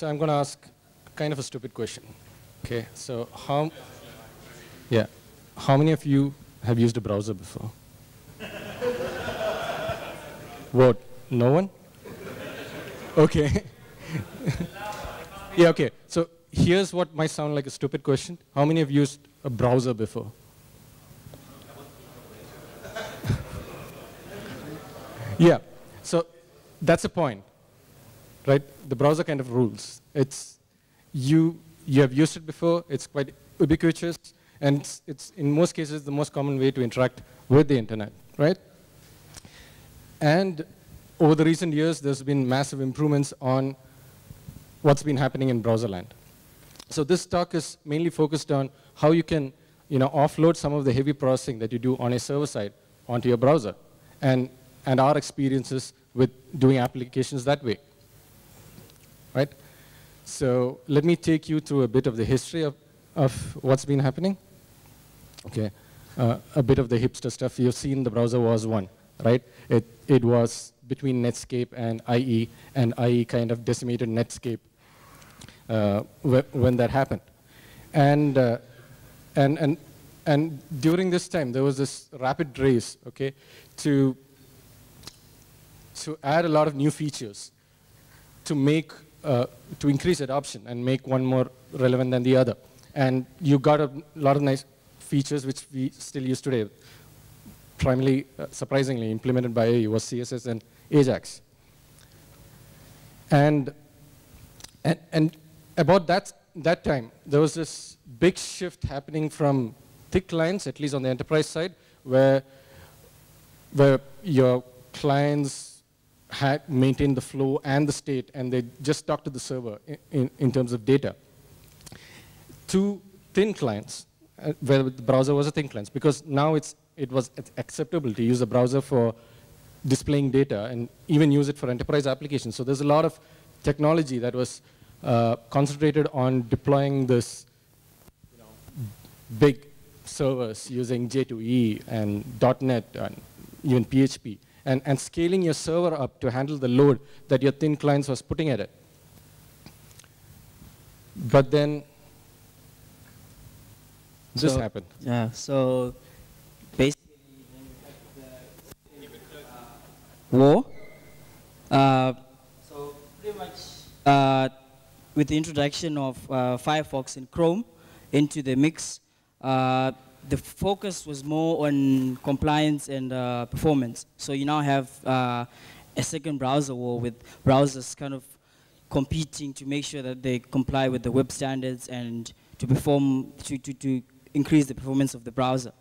So I'm going to ask kind of a stupid question. Okay, so how many of you have used a browser before? What? No one? Okay. Yeah, okay. So here's what might sound like a stupid question. How many have used a browser before? Yeah. So that's the point, right? The browser kind of rules. It's you have used it before. It's quite ubiquitous, and it's in most cases the most common way to interact with the internet, right? And over the recent years, there's been massive improvements on what's been happening in browser land. So this talk is mainly focused on how you can, offload some of the heavy processing that you do on a server side onto your browser, and our experiences with doing applications that way, right? So let me take you through a bit of the history of what's been happening. Okay, a bit of the hipster stuff. You've seen the browser was one, right? It was between Netscape and IE, and IE kind of decimated Netscape when that happened. And during this time, there was this rapid race, okay, to add a lot of new features to increase adoption and make one more relevant than the other. And you got a lot of nice features which we still use today. Primarily, surprisingly, implemented by AE was CSS and Ajax. And about that time, there was this big shift happening from thick clients, at least on the enterprise side, where your clients had maintained the flow and the state, and they just talked to the server in terms of data, to thin clients, where the browser was a thin client, because now it was acceptable to use a browser for displaying data and even use it for enterprise applications. So there's a lot of technology that was concentrated on deploying this big servers using J2EE and .NET and even PHP, and scaling your server up to handle the load that your thin clients was putting at it. But then this happened. Yeah, so basically, when you had the war, so pretty much with the introduction of Firefox and Chrome into the mix, the focus was more on compliance and performance. So you now have a second browser war with browsers kind of competing to make sure that they comply with the web standards and to perform to increase the performance of the browser.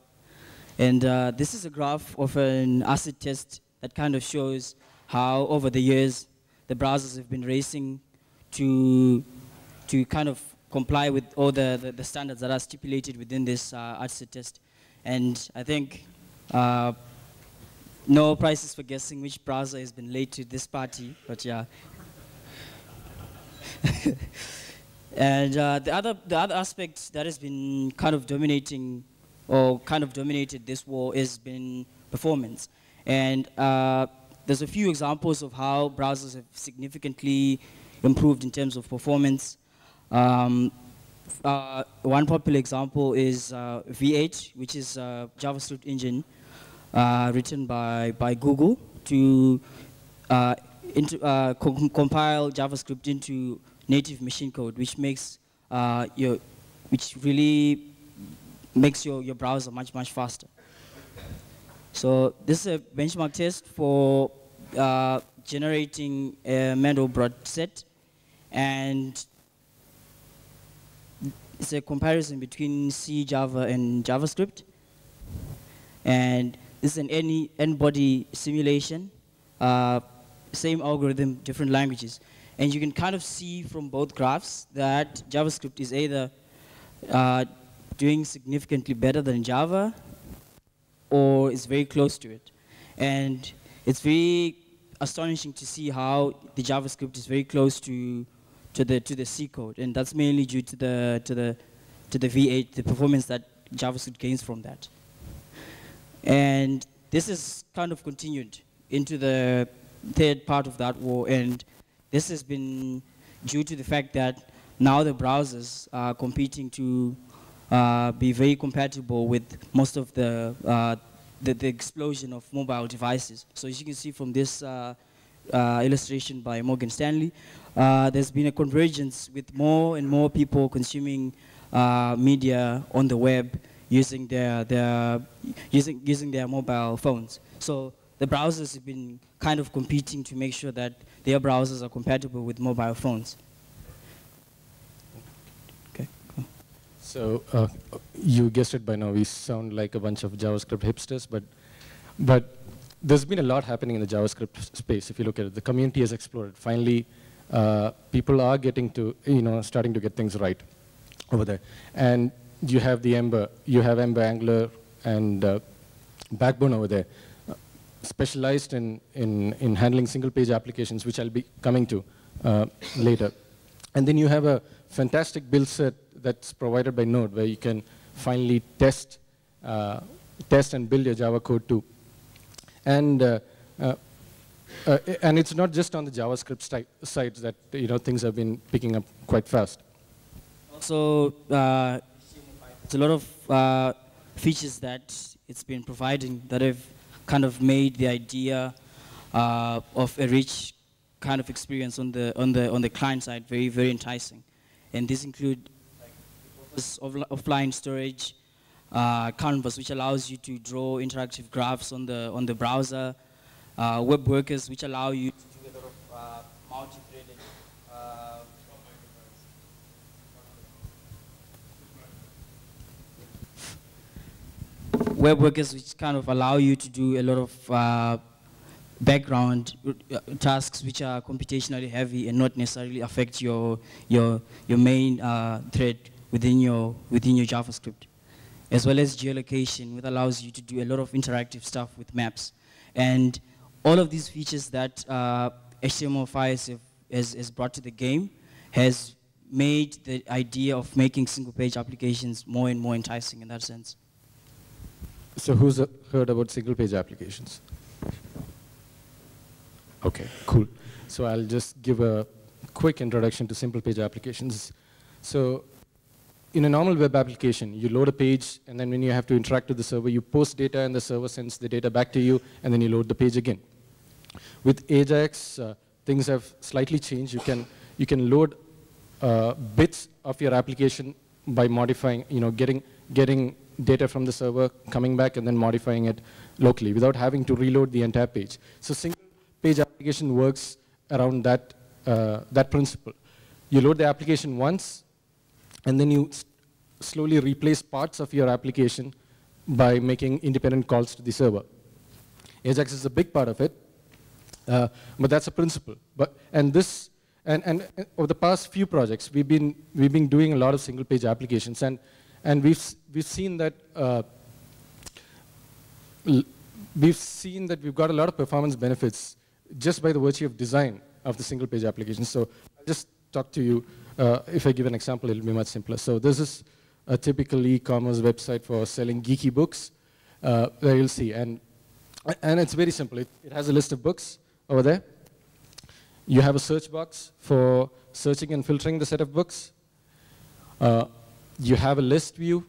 And this is a graph of an acid test that kind of shows how over the years the browsers have been racing to kind of comply with all the standards that are stipulated within this acid test. And I think no prizes for guessing which browser has been late to this party, but yeah. And the other aspect that has been kind of dominating or kind of dominated this war has been performance. And there's a few examples of how browsers have significantly improved in terms of performance. One popular example is V8, which is a JavaScript engine written by Google to compile JavaScript into native machine code, which makes your browser much faster. So this is a benchmark test for generating a mandelbrot set, and it's a comparison between C, Java, and JavaScript. And this is an N-body simulation, same algorithm, different languages. And you can kind of see from both graphs that JavaScript is either doing significantly better than Java or is very close to it. And it's very astonishing to see how the JavaScript is very close to the C code, and that's mainly due to the V8, the performance that JavaScript gains from that. And this is kind of continued into the third part of that war, and this has been due to the fact that now the browsers are competing to be very compatible with most of the explosion of mobile devices. So as you can see from this illustration by Morgan Stanley, there's been a convergence with more and more people consuming media on the web using their mobile phones. So the browsers have been kind of competing to make sure that their browsers are compatible with mobile phones. Okay. Cool. So you guessed it by now. We sound like a bunch of JavaScript hipsters, but there's been a lot happening in the JavaScript space. If you look at it, the community has exploded. Finally, people are getting to starting to get things right over there. And you have the Ember, Angular, and Backbone over there, specialized in handling single-page applications, which I'll be coming to later. And then you have a fantastic build set that's provided by Node, where you can finally test, and build your Java code too. And it's not just on the JavaScript sides that things have been picking up quite fast. Also, it's a lot of features that it's been providing that have kind of made the idea of a rich kind of experience on the client side very, very enticing. And these include offline storage, canvas, which allows you to draw interactive graphs on the browser, web workers, which allow you to do a lot of multi-threaded. Web workers, which kind of allow you to do a lot of background tasks, which are computationally heavy and not necessarily affect your main thread within your JavaScript, as well as geolocation, which allows you to do a lot of interactive stuff with maps, and all of these features that HTML5 has brought to the game has made the idea of making single-page applications more and more enticing in that sense. So who's heard about single-page applications? Okay, cool. So I'll just give a quick introduction to simple-page applications. So in a normal web application, you load a page, and then when you have to interact with the server, you post data, and the server sends the data back to you, and then you load the page again. With Ajax, things have slightly changed. You can load bits of your application by modifying, getting data from the server, coming back, and then modifying it locally without having to reload the entire page. So single-page application works around that, that principle. You load the application once, and then you slowly replace parts of your application by making independent calls to the server. Ajax is a big part of it, but that's a principle. And over the past few projects, we've been doing a lot of single-page applications, and we've seen that we've got a lot of performance benefits just by the virtue of design of the single-page application. So I'll just talk to you. If I give an example, it'll be much simpler. So this is a typical e-commerce website for selling geeky books. There you'll see, and it's very simple. It has a list of books over there. You have a search box for searching and filtering the set of books. You have a list view,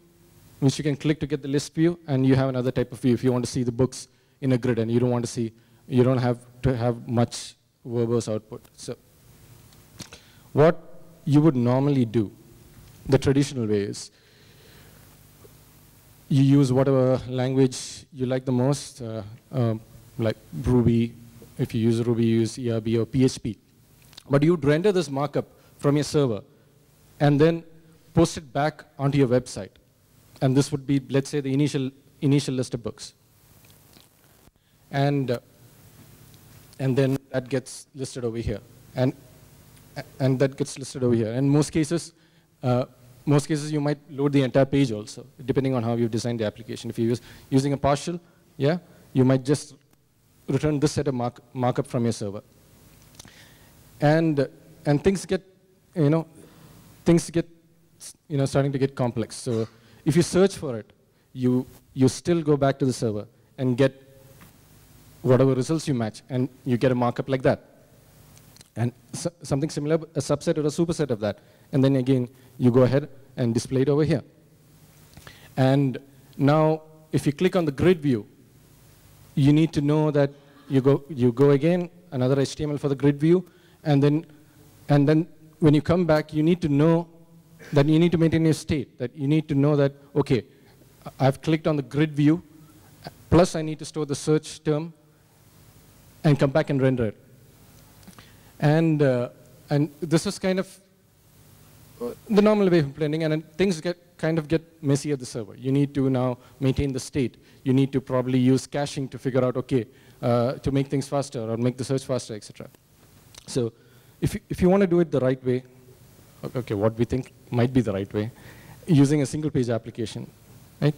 which you can click to get the list view, and you have another type of view if you want to see the books in a grid, and you don't have to have much verbose output. So what you would normally do, the traditional way, is you use whatever language you like the most, like Ruby. If you use Ruby, you use ERB or PHP. But you'd render this markup from your server, and then post it back onto your website. And this would be, let's say, the initial list of books. And then that gets listed over here. And that gets listed over here. And most cases, you might load the entire page also, depending on how you've designed the application. If you're using a partial, you might just return this set of markup from your server. And things get, starting to get complex. So if you search for it, you still go back to the server and get whatever results you match, and you get a markup like that. and something similar, a subset or a superset of that. And then again, you go ahead and display it over here. And now, if you click on the grid view, you need to know that you go again, another HTML for the grid view, and then when you come back, you need to know that you need to maintain your state, that you need to know that, okay, I've clicked on the grid view, plus I need to store the search term, and come back and render it. And this is kind of the normal way of implementing, and things kind of get messy at the server. You need to now maintain the state. You need to probably use caching to figure out, okay, to make things faster or make the search faster, etc. So if you want to do it the right way, okay, what we think might be the right way, using a single page application, right?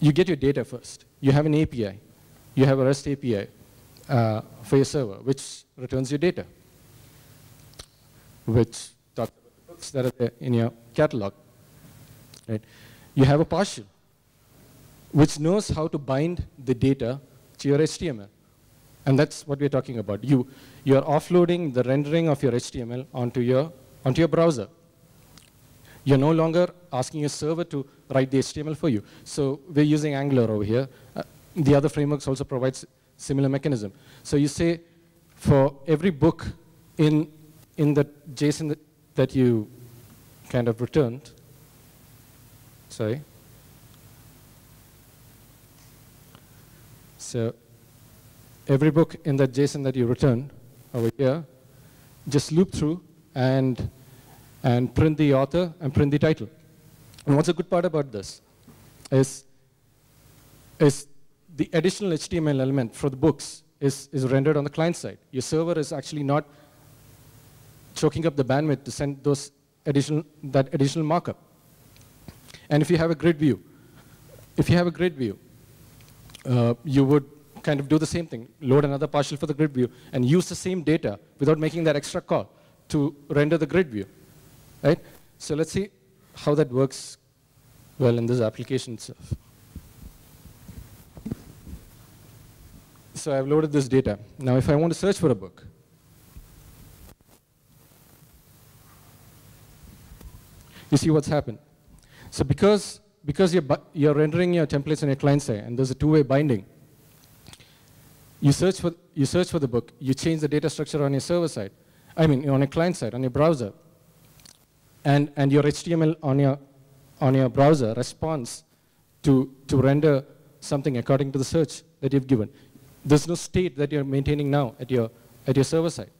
You get your data first. You have an API. You have a REST API for your server, which returns your data, which talks about the books that are there in your catalog, right? You have a partial, which knows how to bind the data to your HTML. And that's what we're talking about. You're offloading the rendering of your HTML onto your browser. You're no longer asking your server to write the HTML for you. So we're using Angular over here. The other frameworks also provides similar mechanism. So you say, for every book in the JSON that you kind of returned, sorry. So every book in the JSON that you returned over here, just loop through and print the author and print the title. And what's a good part about this is the additional HTML element for the books is rendered on the client side. Your server is actually not choking up the bandwidth to send that additional markup. And if you have a grid view, you would kind of do the same thing, load another partial for the grid view, and use the same data without making that extra call to render the grid view, right? So let's see how that works well in this application itself. So I've loaded this data. Now if I want to search for a book, you see what's happened. So because you're rendering your templates on your client side, and there's a two-way binding, you search for the book, you change the data structure on your server side, I mean on your client side, on your browser, and your HTML on your browser responds to render something according to the search that you've given. There's no state that you're maintaining now at your server side.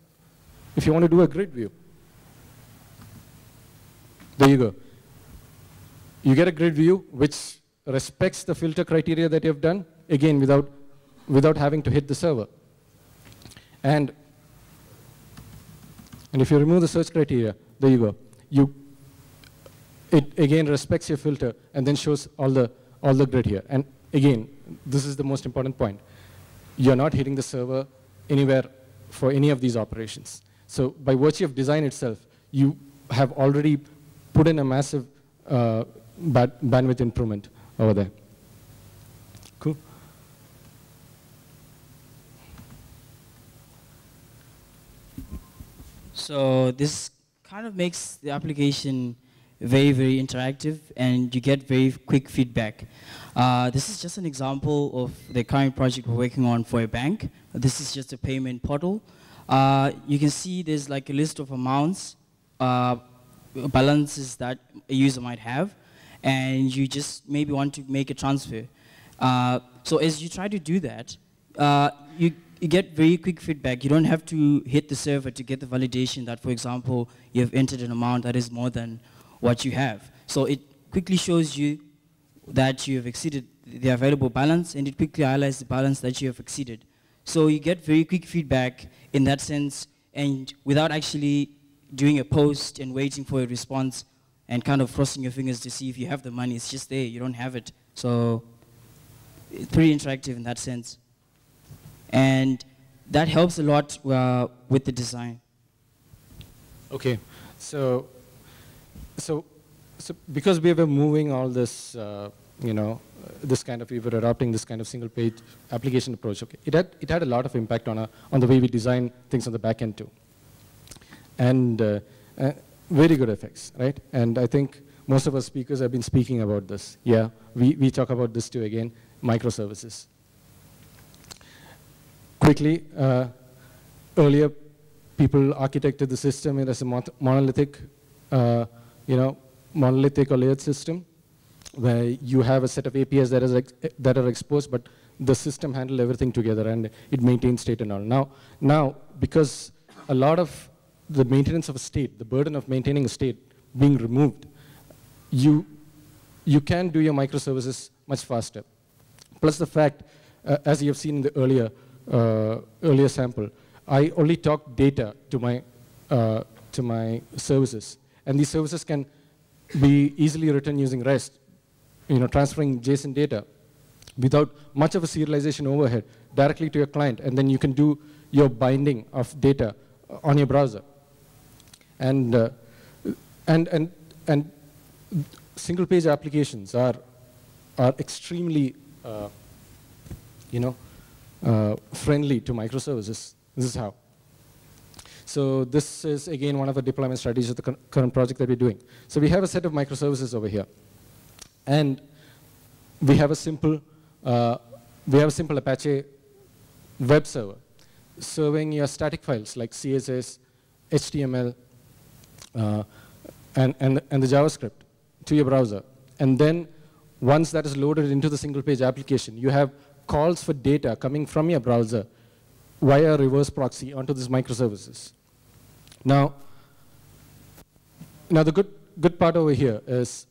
If you want to do a grid view, there you go. You get a grid view which respects the filter criteria that you've done, again, without having to hit the server. And if you remove the search criteria, there you go. It again respects your filter and then shows all the grid here. And again, this is the most important point. You're not hitting the server anywhere for any of these operations. So by virtue of design itself, you have already put in a massive bandwidth improvement over there. Cool. So this kind of makes the application very, very interactive, and you get very quick feedback. This is just an example of the current project we're working on for a bank. This is just a payment portal. You can see there's like a list of amounts, balances that a user might have, and you just maybe want to make a transfer. So as you try to do that, you get very quick feedback. You don't have to hit the server to get the validation that, for example, you have entered an amount that is more than what you have. So it quickly shows you that you have exceeded the available balance, and it quickly highlights the balance that you have exceeded. So you get very quick feedback in that sense, and without actually doing a post and waiting for a response and kind of crossing your fingers to see if you have the money. It's just there, you don't have it. So it's pretty interactive in that sense. And that helps a lot with the design. Okay, so because we were moving all this you know, this kind of, we were adopting this kind of single page application approach. Okay. It had a lot of impact on the way we design things on the back end too. And very good effects, right? And I think most of our speakers have been speaking about this. Yeah, we talk about this too again, microservices. Quickly, earlier people architected the system as a monolithic, monolithic or layered system, where you have a set of APIs that are exposed, but the system handles everything together and it maintains state and all. Now, because a lot of the maintenance of a state, the burden of maintaining a state being removed, you can do your microservices much faster. Plus the fact, as you have seen in the earlier sample, I only talk data to my services, and these services can be easily written using REST, transferring JSON data without much of a serialization overhead directly to your client, and then you can do your binding of data on your browser. And single page applications are extremely friendly to microservices. This is how. So this is, again, one of the deployment strategies of the current project that we're doing. So we have a set of microservices over here. And we have a simple Apache web server serving your static files like CSS, HTML, and the JavaScript to your browser. And then once that is loaded into the single page application, you have calls for data coming from your browser via reverse proxy onto these microservices. Now the good part over here is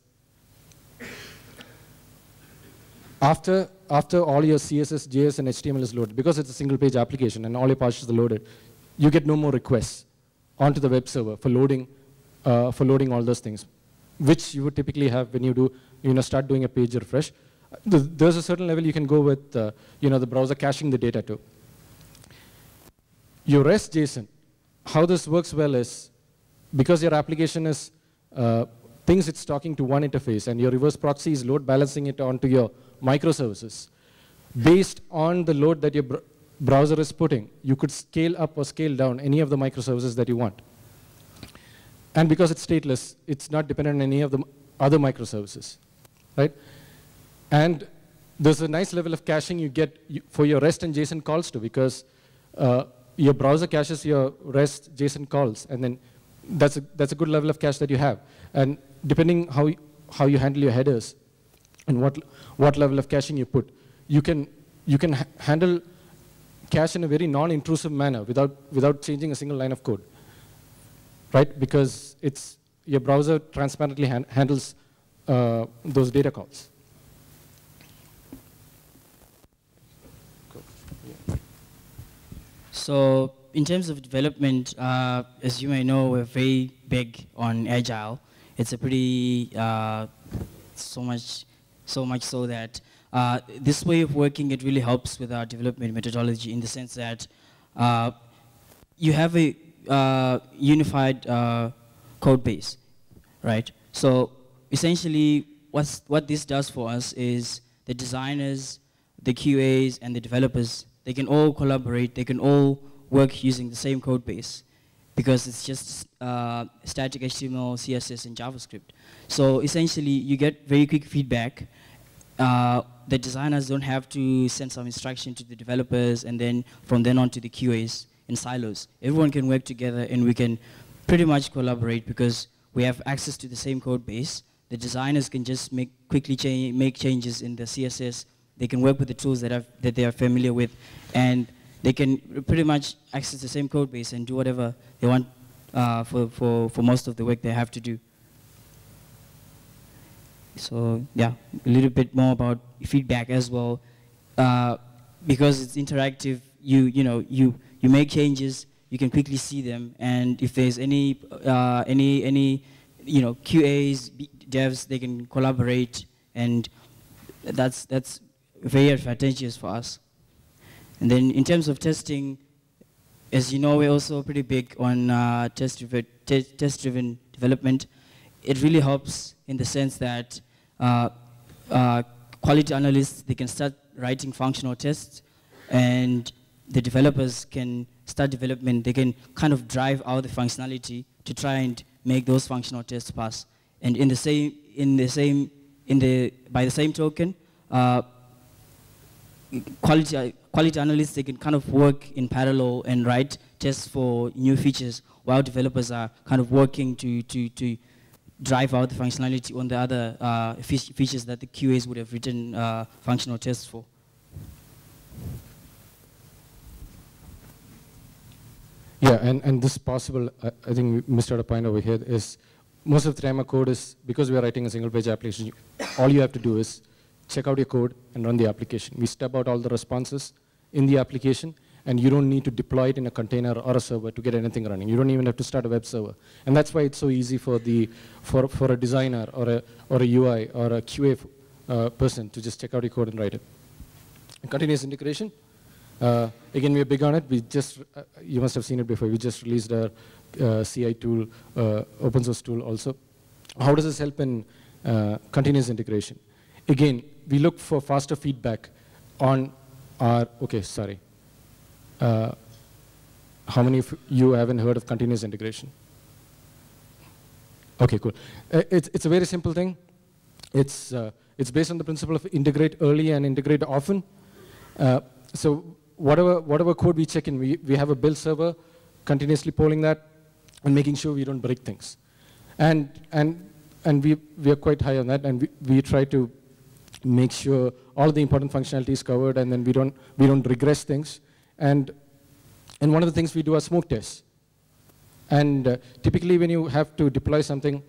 after all your CSS, JS, and HTML is loaded, because it's a single page application and all your partials are loaded, you get no more requests onto the web server for loading all those things, which you would typically have when you do start doing a page refresh. There's a certain level you can go with the browser caching the data too. Your REST JSON, how this works well is, because your application is, thinks it's talking to one interface and your reverse proxy is load balancing it onto your microservices. Based on the load that your browser is putting, you could scale up or scale down any of the microservices that you want. And because it's stateless, it's not dependent on any of the other microservices, right? And there's a nice level of caching you get for your REST and JSON calls too, because your browser caches your REST JSON calls, and then that's a good level of cache that you have. And depending how you handle your headers and what level of caching you put, you can handle cache in a very non-intrusive manner without changing a single line of code, right? Because it's your browser transparently handles those data calls. So in terms of development, as you may know, we're very big on agile. It's a pretty, so much so that this way of working, it really helps with our development methodology in the sense that you have a unified code base, right? So essentially what this does for us is the designers, the QAs, and the developers, they can all collaborate, they can all work using the same code base, because it's just static HTML, CSS, and JavaScript. So essentially, you get very quick feedback. The designers don't have to send some instruction to the developers, and then from then on to the QAs in silos. Everyone can work together, and we can pretty much collaborate because we have access to the same code base. The designers can just quickly make changes in the CSS. They can work with the tools that they are familiar with, and they can pretty much access the same code base and do whatever they want for most of the work they have to do. So yeah, a little bit more about feedback as well, because it's interactive. You make changes, you can quickly see them, and if there's any QAs, devs, they can collaborate, and that's very advantageous for us. And then in terms of testing, as you know, we're also pretty big on test-driven development. It really helps in the sense that quality analysts, they can start writing functional tests, and the developers can start development. They can kind of drive out the functionality to try and make those functional tests pass. And by the same token, quality analysts, they can kind of work in parallel and write tests for new features, while developers are kind of working to drive out the functionality on the other features that the QAs would have written functional tests for. Yeah, and this possible, I think we missed out a point over here, is most of the time our code is, because we are writing a single page application, all you have to do is check out your code and run the application. We step out all the responses in the application, and you don't need to deploy it in a container or a server to get anything running. You don't even have to start a web server. And that's why it's so easy for a designer or a UI or a QA person to just check out your code and write it. And continuous integration. Again, we are big on it. We just, you must have seen it before, we just released our CI tool, open source tool also. How does this help in continuous integration? Again, we look for faster feedback on our, okay, sorry. How many of you haven't heard of continuous integration? Okay, cool. It's a very simple thing. It's based on the principle of integrate early and integrate often. So whatever code we check in, we have a build server continuously polling that and making sure we don't break things. And we are quite high on that, and we try to make sure all the important functionality is covered, and then we don't regress things. And one of the things we do are smoke tests. And typically when you have to deploy something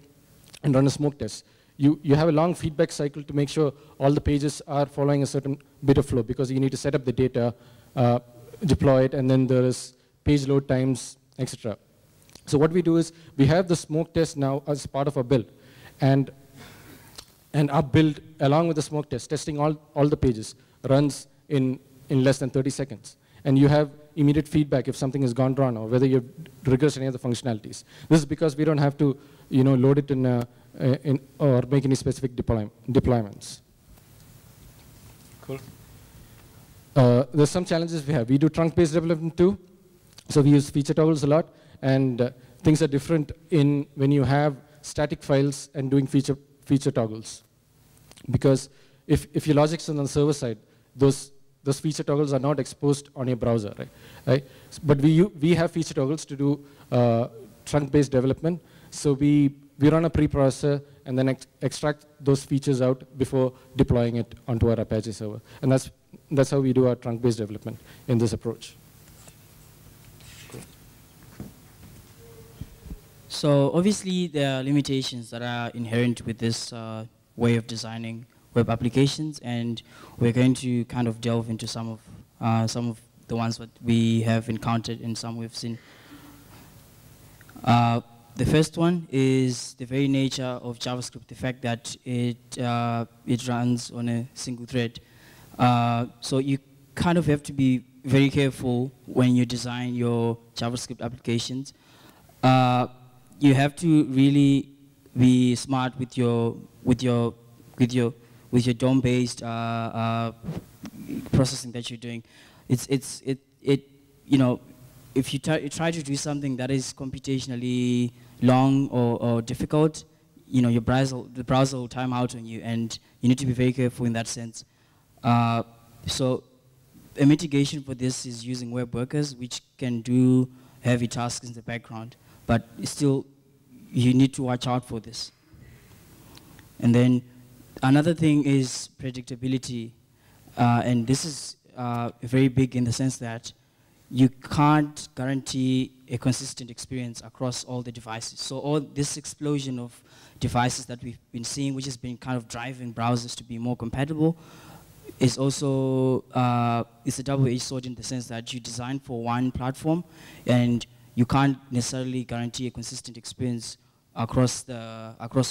and run a smoke test, you have a long feedback cycle to make sure all the pages are following a certain bit of flow, because you need to set up the data, deploy it, and then there is page load times, etc. So what we do is we have the smoke test now as part of our build. And our build, along with the smoke test, testing all the pages, runs in less than 30 seconds. And you have immediate feedback if something has gone wrong or whether you've regressed any of the functionalities. This is because we don't have to, you know, load it in or make any specific deployments. Cool. There's some challenges we have. We do trunk-based development too, so we use feature toggles a lot, and things are different in when you have static files and doing feature toggles, because if your logic's on the server side, those feature toggles are not exposed on your browser, right? But we have feature toggles to do trunk-based development. So we run a preprocessor and then extract those features out before deploying it onto our Apache server. And that's how we do our trunk-based development in this approach. Cool. So obviously there are limitations that are inherent with this way of designing web applications, and we're going to kind of delve into some of the ones that we have encountered and some we've seen. The first one is the very nature of JavaScript, the fact that it runs on a single thread. So you kind of have to be very careful when you design your JavaScript applications. You have to really be smart with your DOM-based processing that you're doing. You know, if you try to do something that is computationally long or difficult, you know, the browser will time out on you, and you need to be very careful in that sense. So a mitigation for this is using web workers, which can do heavy tasks in the background, but still you need to watch out for this. And then another thing is predictability, and this is very big in the sense that you can't guarantee a consistent experience across all the devices. So all this explosion of devices that we've been seeing, which has been kind of driving browsers to be more compatible, is also it's a double-edged sword in the sense that you design for one platform, and you can't necessarily guarantee a consistent experience across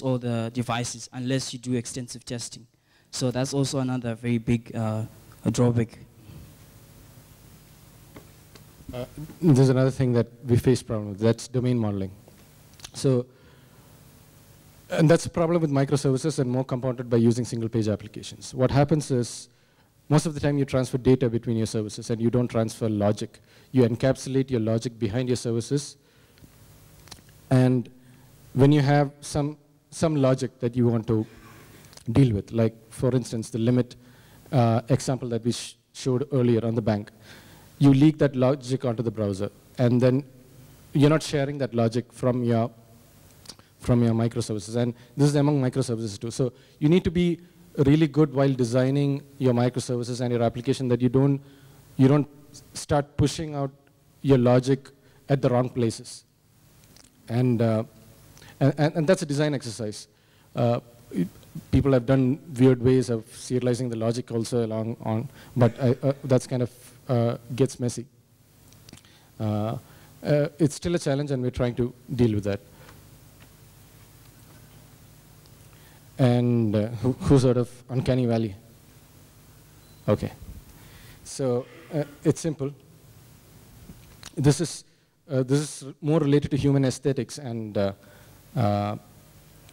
all the devices unless you do extensive testing. So that's also another very big drawback. There's another thing that we face problem with, that's domain modeling. So And that's the problem with microservices and more compounded by using single-page applications. What happens is, most of the time you transfer data between your services and you don't transfer logic. You encapsulate your logic behind your services. And when you have some logic that you want to deal with, like, for instance, the limit example that we showed earlier on the bank, you leak that logic onto the browser. And then you're not sharing that logic from your microservices. And this is among microservices too. So you need to be really good while designing your microservices and your application that you don't start pushing out your logic at the wrong places. And that's a design exercise. People have done weird ways of serializing the logic also along on, but that's kind of gets messy. It's still a challenge, and we're trying to deal with that. And who's heard of Uncanny Valley? Okay. So it's simple. This is more related to human aesthetics, and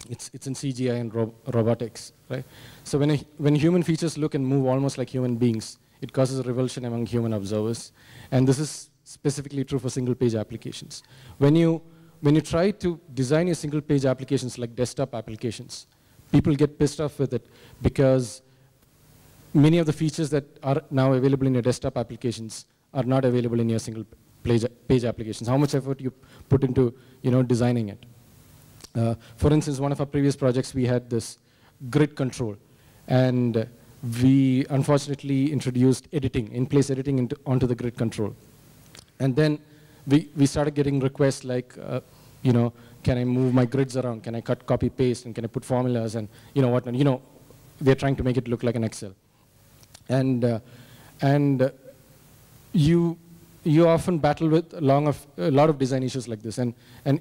it's in CGI and robotics, right? So when human features look and move almost like human beings, it causes a revulsion among human observers, and this is specifically true for single-page applications. When you try to design your single-page applications like desktop applications, people get pissed off with it because many of the features that are now available in your desktop applications are not available in your single-page applications. How much effort you put into designing it? For instance, one of our previous projects, we had this grid control, and we unfortunately introduced editing, in-place editing onto the grid control. And then we started getting requests like, can I move my grids around? Can I cut, copy, paste? And can I put formulas? And whatnot. They're trying to make it look like an Excel. And you often battle with a lot of design issues like this. And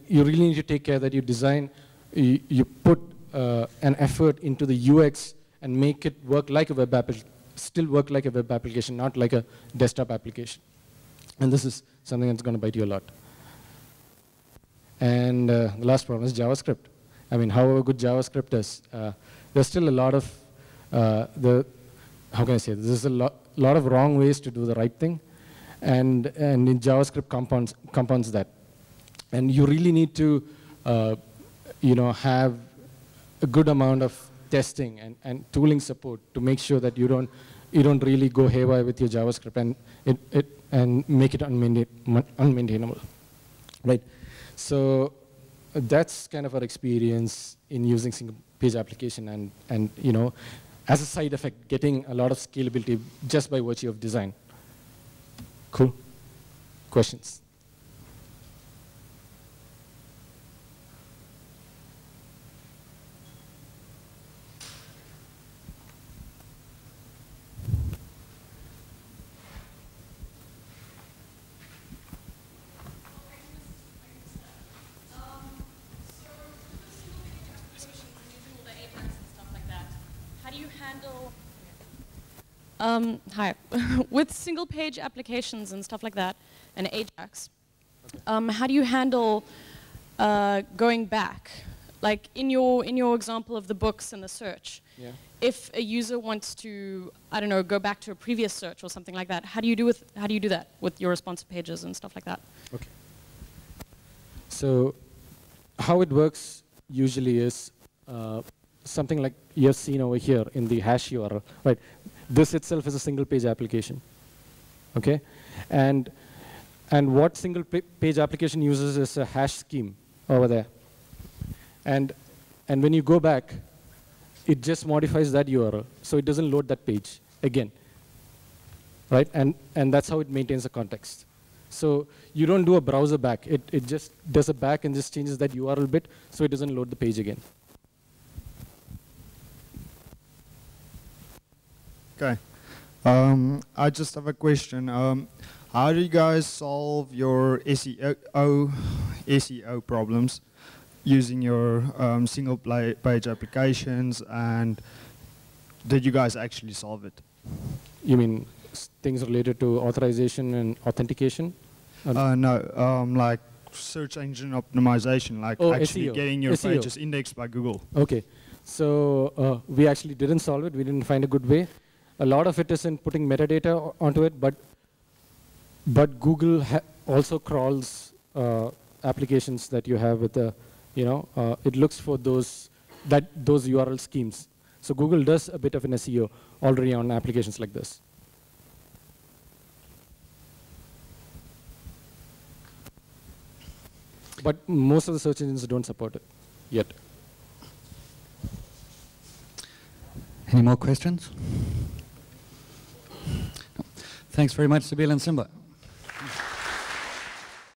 you really need to take care that you design, you put an effort into the UX and make it work like a web app, still work like a web application, not like a desktop application. And this is something that's going to bite you a lot. And the last problem is JavaScript. I mean, however good JavaScript is, there's still a lot of there's a lot of wrong ways to do the right thing, and in JavaScript compounds that. And you really need to, have a good amount of testing and tooling support to make sure that you don't really go haywire with your JavaScript and make it unmaintainable, right? So that's kind of our experience in using single-page application, and as a side effect, getting a lot of scalability just by virtue of design. Cool. Questions? Hi. With single-page applications and stuff like that, and Ajax, okay. How do you handle going back? Like in your example of the books and the search, yeah. If a user wants to, I don't know, go back to a previous search or something like that, how do you do that with your responsive pages and stuff like that? Okay. So, how it works usually is something like you have seen over here in the hash URL, right? This itself is a single-page application, okay? And what single-page application uses is a hash scheme over there. And when you go back, it just modifies that URL, so it doesn't load that page again, right? And that's how it maintains the context. So you don't do a browser back. It just does a back and just changes that URL bit, so it doesn't load the page again. Okay, I just have a question. How do you guys solve your SEO problems using your single-page applications, and did you guys actually solve it? You mean things related to authorization and authentication? No, like search engine optimization, like actually SEO. Getting your SEO. Pages indexed by Google. Okay. So we actually didn't solve it. We didn't find a good way. A lot of it is in putting metadata onto it, but Google also crawls applications that you have with a, it looks for those URL schemes. So Google does a bit of an SEO already on applications like this. But most of the search engines don't support it yet. Any more questions? No. Thanks very much, Sibyl and Simba.